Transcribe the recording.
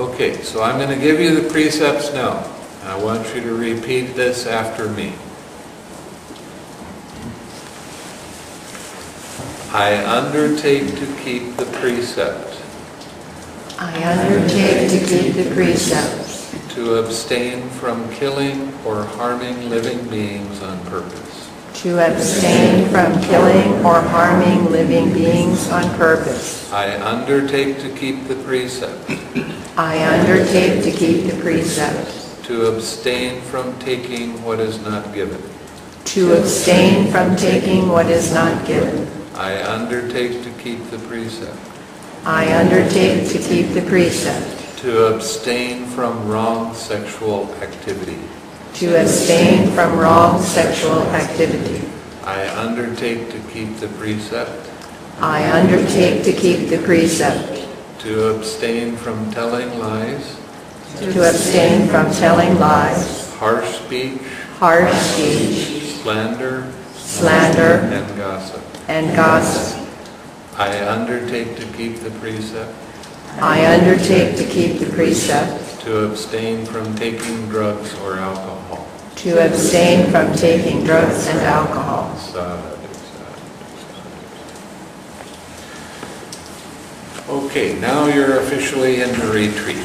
Okay, so I'm going to give you the precepts now. I want you to repeat this after me. I undertake to keep the precept. I undertake to keep the precepts. To abstain from killing or harming living beings on purpose. To abstain from killing or harming living beings on purpose. I undertake to keep the precept. I undertake to keep the precept. To abstain from taking what is not given. To abstain from taking what is not given. I undertake to keep the precept. I undertake to keep the precept. To abstain from wrong sexual activity. To abstain from wrong sexual activity. I undertake to keep the precept. I undertake to keep the precept. To abstain from telling lies. To abstain from telling lies. Harsh speech. Harsh speech. Slander. Slander. And gossip. And gossip. I undertake to keep the precept. I undertake to keep the precept. To abstain from taking drugs or alcohol. To abstain from taking drugs and alcohol. Okay, now you're officially in the retreat.